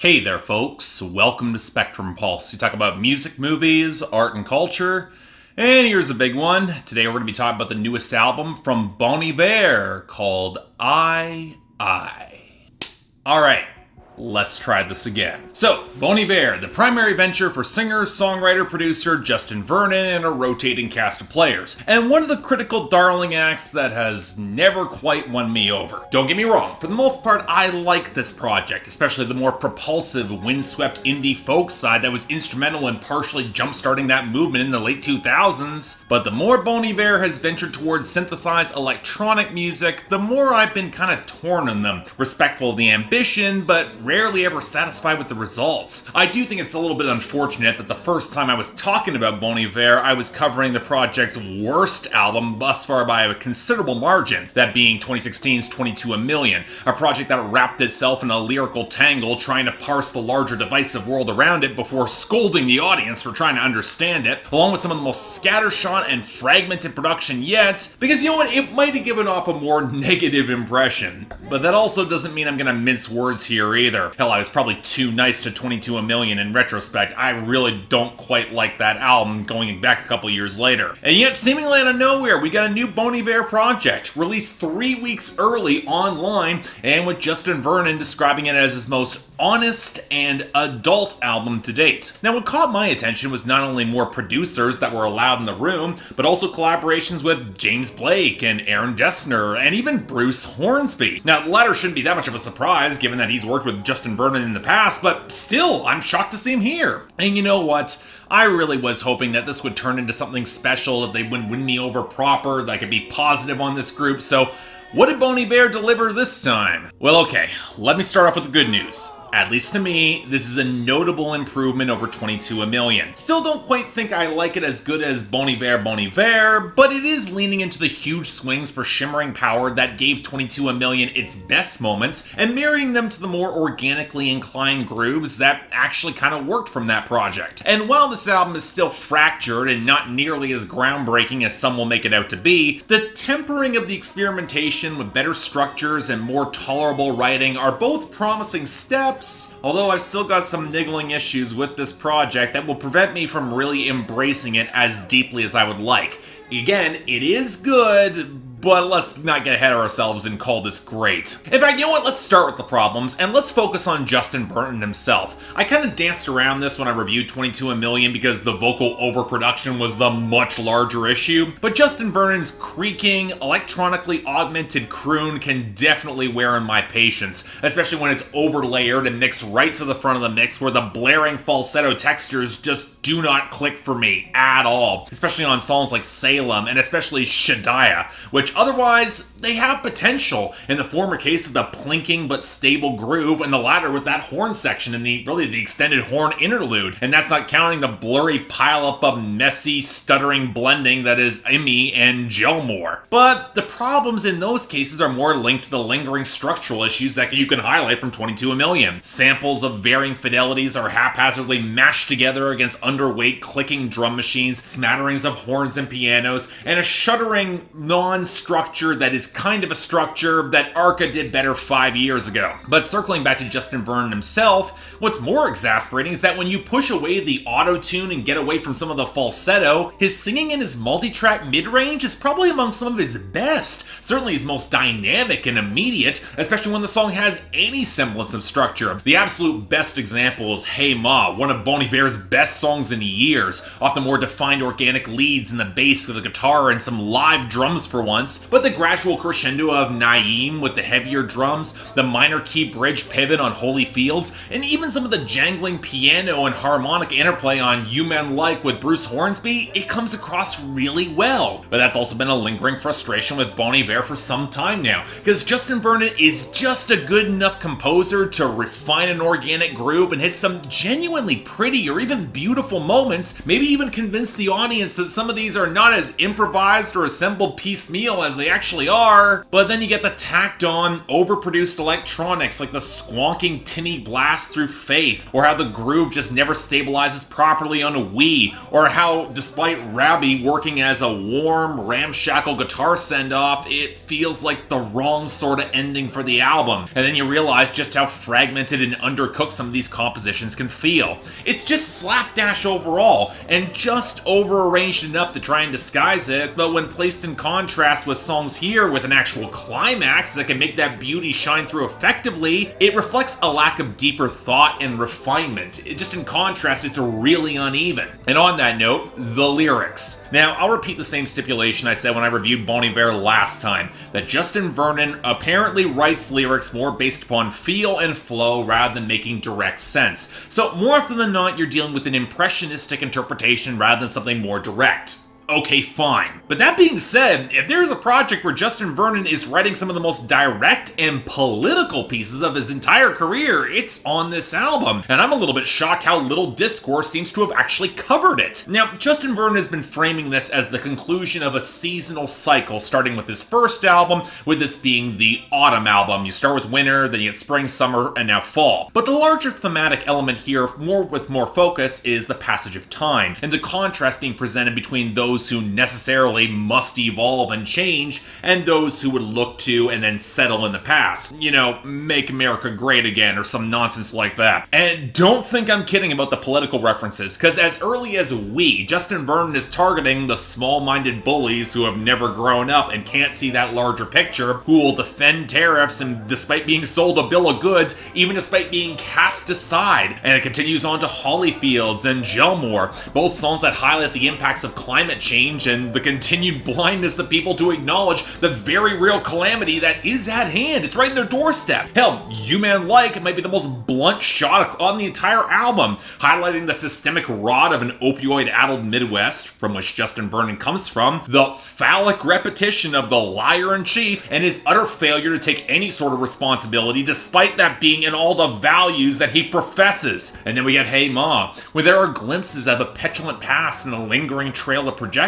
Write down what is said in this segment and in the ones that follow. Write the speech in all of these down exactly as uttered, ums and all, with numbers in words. Hey there, folks. Welcome to Spectrum Pulse. We talk about music, movies, art, and culture. And here's a big one. Today we're going to be talking about the newest album from Bon Iver called I, I. All right, let's try this again. So, Bon Iver, the primary venture for singer, songwriter, producer Justin Vernon and a rotating cast of players. And one of the critical darling acts that has never quite won me over. Don't get me wrong, for the most part I like this project, especially the more propulsive, windswept indie folk side that was instrumental in partially jump-starting that movement in the late two thousands. But the more Bon Iver has ventured towards synthesized electronic music, the more I've been kind of torn on them, respectful of the ambition, but rarely ever satisfied with the results. I do think it's a little bit unfortunate that the first time I was talking about Bon Iver, I was covering the project's worst album thus far by a considerable margin, that being twenty sixteen's twenty-two, A Million, a project that wrapped itself in a lyrical tangle trying to parse the larger divisive world around it before scolding the audience for trying to understand it, along with some of the most scattershot and fragmented production yet, because you know what, it might have given off a more negative impression. But that also doesn't mean I'm gonna mince words here either. Hell, I was probably too nice to twenty-two A Million in retrospect. I really don't quite like that album going back a couple years later. And yet, seemingly out of nowhere, we got a new Bon Iver project, released three weeks early online, and with Justin Vernon describing it as his most honest and adult album to date. Now, what caught my attention was not only more producers that were allowed in the room, but also collaborations with James Blake and Aaron Dessner, and even Bruce Hornsby. Now, the latter shouldn't be that much of a surprise, given that he's worked with Justin Vernon in the past, but still, I'm shocked to see him here. And you know what? I really was hoping that this would turn into something special, that they would win me over proper, that I could be positive on this group, so what did Bon Iver deliver this time? Well, okay, let me start off with the good news. At least to me, this is a notable improvement over twenty-two A Million. Still don't quite think I like it as good as Bon Iver Bon Iver, but it is leaning into the huge swings for shimmering power that gave twenty-two A Million its best moments, and marrying them to the more organically inclined grooves that actually kind of worked from that project. And while this album is still fractured and not nearly as groundbreaking as some will make it out to be, the tempering of the experimentation with better structures and more tolerable writing are both promising steps, although I've still got some niggling issues with this project that will prevent me from really embracing it as deeply as I would like. Again, it is good, but let's not get ahead of ourselves and call this great. In fact, you know what? Let's start with the problems, and let's focus on Justin Vernon himself. I kind of danced around this when I reviewed twenty-two A Million because the vocal overproduction was the much larger issue, but Justin Vernon's creaking, electronically augmented croon can definitely wear on my patience, especially when it's overlayered and mixed right to the front of the mix where the blaring falsetto textures just do not click for me at all, especially on songs like Salem and especially Sh'Diah, which otherwise, they have potential, in the former case of the plinking but stable groove, and the latter with that horn section and the really the extended horn interlude, and that's not counting the blurry pileup of messy, stuttering blending that is I and Jelmore. But the problems in those cases are more linked to the lingering structural issues that you can highlight from twenty-two A Million. Samples of varying fidelities are haphazardly mashed together against underweight clicking drum machines, smatterings of horns and pianos, and a shuddering non structure that is kind of a structure that Arca did better five years ago. But circling back to Justin Vernon himself, what's more exasperating is that when you push away the auto-tune and get away from some of the falsetto, his singing in his multi-track mid-range is probably among some of his best, certainly his most dynamic and immediate, especially when the song has any semblance of structure. The absolute best example is Hey Ma, one of Bon Iver's best songs in years, off the more defined organic leads and the bass of the guitar and some live drums for once. But the gradual crescendo of Naeem with the heavier drums, the minor key bridge pivot on Holyfields, and even some of the jangling piano and harmonic interplay on U (Man Like) with Bruce Hornsby, it comes across really well. But that's also been a lingering frustration with Bon Iver for some time now, because Justin Vernon is just a good enough composer to refine an organic groove and hit some genuinely pretty or even beautiful powerful moments, maybe even convince the audience that some of these are not as improvised or assembled piecemeal as they actually are, but then you get the tacked on, overproduced electronics like the squonking tinny blast through Faith, or how the groove just never stabilizes properly on a Wii, or how despite RABi working as a warm, ramshackle guitar send-off, it feels like the wrong sort of ending for the album, and then you realize just how fragmented and undercooked some of these compositions can feel. It's just slapdash overall, and just over-arranged enough to try and disguise it, but when placed in contrast with songs here with an actual climax that can make that beauty shine through effectively, it reflects a lack of deeper thought and refinement. It, just in contrast, it's really uneven. And on that note, the lyrics. Now, I'll repeat the same stipulation I said when I reviewed Bon Iver last time, that Justin Vernon apparently writes lyrics more based upon feel and flow rather than making direct sense. So more often than not, you're dealing with an impressionistic interpretation rather than something more direct. Okay, fine. But that being said, if there is a project where Justin Vernon is writing some of the most direct and political pieces of his entire career, it's on this album, and I'm a little bit shocked how little discourse seems to have actually covered it. Now, Justin Vernon has been framing this as the conclusion of a seasonal cycle, starting with his first album, with this being the autumn album. You start with winter, then you get spring, summer, and now fall. But the larger thematic element here, more with more focus, is the passage of time, and the contrast being presented between those who necessarily must evolve and change, and those who would look to and then settle in the past. You know, make America great again or some nonsense like that. And don't think I'm kidding about the political references, because as early as we, Justin Vernon is targeting the small-minded bullies who have never grown up and can't see that larger picture, who will defend tariffs and despite being sold a bill of goods, even despite being cast aside. And it continues on to Holyfields and Jelmore, both songs that highlight the impacts of climate change change and the continued blindness of people to acknowledge the very real calamity that is at hand. It's right in their doorstep. Hell, U (Man Like) might be the most blunt shot on the entire album, highlighting the systemic rot of an opioid-addled Midwest, from which Justin Vernon comes from, the phallic repetition of the liar-in-chief, and his utter failure to take any sort of responsibility despite that being in all the values that he professes. And then we get Hey Ma, where there are glimpses of a petulant past and a lingering trail of projection,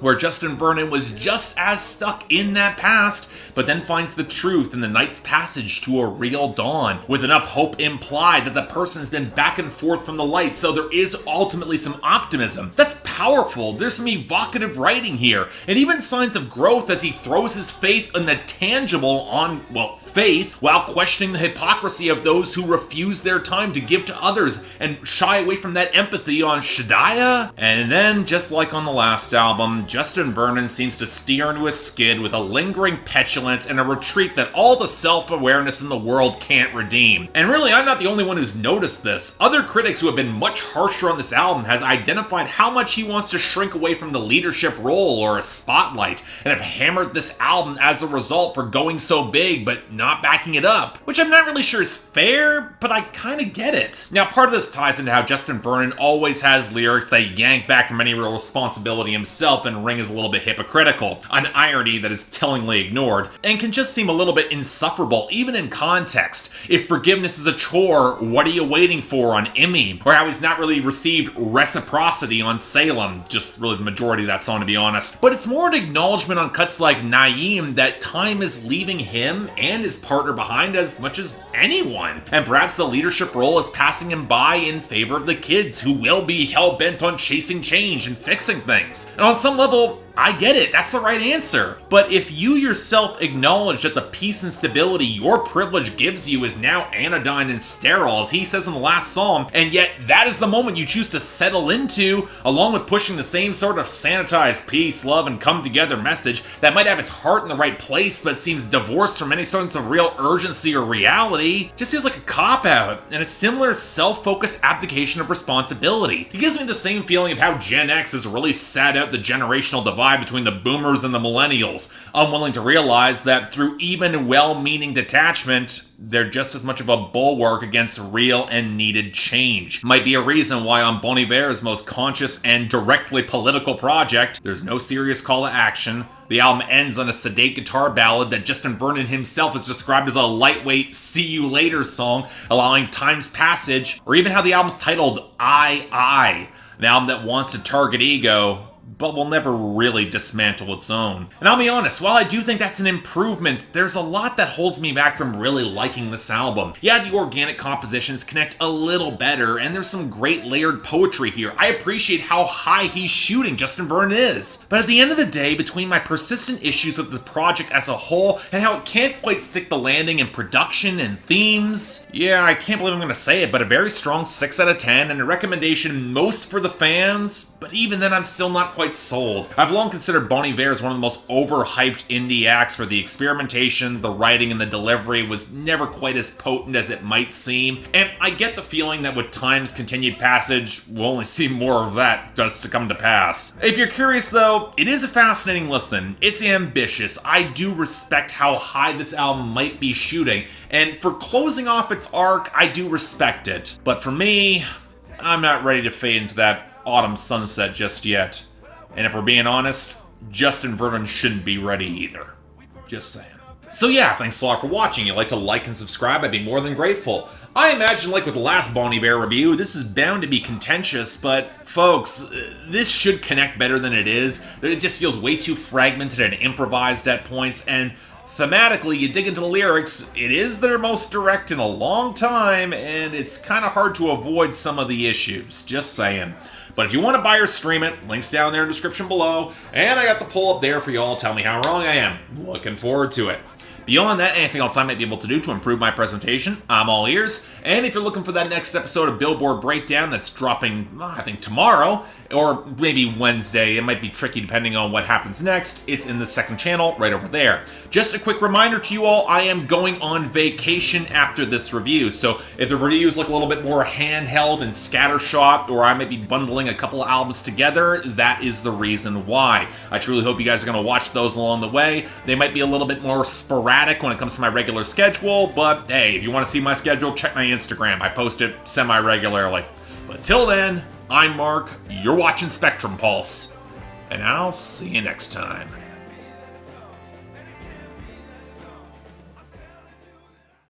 where Justin Vernon was just as stuck in that past, but then finds the truth in the night's passage to a real dawn, with enough hope implied that the person's been back and forth from the light, so there is ultimately some optimism. That's powerful. There's some evocative writing here, and even signs of growth as he throws his faith in the tangible on, well, faith, while questioning the hypocrisy of those who refuse their time to give to others and shy away from that empathy on Sh'Diah. And then, just like on the last album, Justin Vernon seems to steer into a skid with a lingering petulance and a retreat that all the self-awareness in the world can't redeem. And really, I'm not the only one who's noticed this. Other critics who have been much harsher on this album has identified how much he wants to shrink away from the leadership role or a spotlight, and have hammered this album as a result for going so big but not backing it up, which I'm not really sure is fair, but I kinda get it. Now, part of this ties into how Justin Vernon always has lyrics that yank back from any real responsibility himself and ring is a little bit hypocritical, an irony that is tellingly ignored, and can just seem a little bit insufferable, even in context. If forgiveness is a chore, what are you waiting for on Emmy? Or how he's not really received reciprocity on Salem, just really the majority of that song to be honest. But it's more an acknowledgement on cuts like Naeem that time is leaving him and his partner behind as much as anyone, and perhaps the leadership role is passing him by in favor of the kids who will be hell-bent on chasing change and fixing things. And on some level, I get it, that's the right answer. But if you yourself acknowledge that the peace and stability your privilege gives you is now anodyne and sterile, as he says in the last psalm, and yet that is the moment you choose to settle into, along with pushing the same sort of sanitized peace, love, and come together message that might have its heart in the right place but seems divorced from any sense of real urgency or reality, just feels like a cop-out, and a similar self-focused abdication of responsibility. It gives me the same feeling of how Gen X has really sat out the generational divide divide between the boomers and the millennials, unwilling to realize that through even well-meaning detachment, they're just as much of a bulwark against real and needed change. Might be a reason why on Bon Iver's most conscious and directly political project, there's no serious call to action. The album ends on a sedate guitar ballad that Justin Vernon himself has described as a lightweight see you later song, allowing time's passage, or even how the album's titled I, I, an album that wants to target ego, but will never really dismantle its own. And I'll be honest, while I do think that's an improvement, there's a lot that holds me back from really liking this album. Yeah, the organic compositions connect a little better, and there's some great layered poetry here. I appreciate how high he's shooting Justin Vernon is. But at the end of the day, between my persistent issues with the project as a whole, and how it can't quite stick the landing in production and themes, yeah, I can't believe I'm gonna say it, but a very strong six out of ten, and a recommendation most for the fans, but even then I'm still not quite quite sold. I've long considered Bon Iver as one of the most overhyped indie acts where the experimentation, the writing, and the delivery was never quite as potent as it might seem, and I get the feeling that with time's continued passage, we'll only see more of that just to come to pass. If you're curious though, it is a fascinating listen. It's ambitious. I do respect how high this album might be shooting, and for closing off its arc, I do respect it. But for me, I'm not ready to fade into that autumn sunset just yet. And if we're being honest, Justin Vernon shouldn't be ready either. Just saying. So yeah, thanks a lot for watching. If you'd like to like and subscribe, I'd be more than grateful. I imagine, like with the last Bon Iver review, this is bound to be contentious, but folks, this should connect better than it is. It just feels way too fragmented and improvised at points, and thematically, you dig into the lyrics, it is their most direct in a long time, and it's kind of hard to avoid some of the issues. Just saying. But if you want to buy or stream it, links down there in the description below, and I got the poll up there for y'all. Tell me how wrong I am. Looking forward to it. Beyond that, anything else I might be able to do to improve my presentation, I'm all ears. And if you're looking for that next episode of Billboard Breakdown that's dropping, I think, tomorrow, or maybe Wednesday, it might be tricky depending on what happens next, it's in the second channel right over there. Just a quick reminder to you all, I am going on vacation after this review, so if the reviews look a little bit more handheld and scattershot, or I might be bundling a couple of albums together, that is the reason why. I truly hope you guys are going to watch those along the way. They might be a little bit more sporadic when it comes to my regular schedule, but hey, if you want to see my schedule, check my Instagram. I post it semi-regularly. But till then, I'm Mark, you're watching Spectrum Pulse, and I'll see you next time.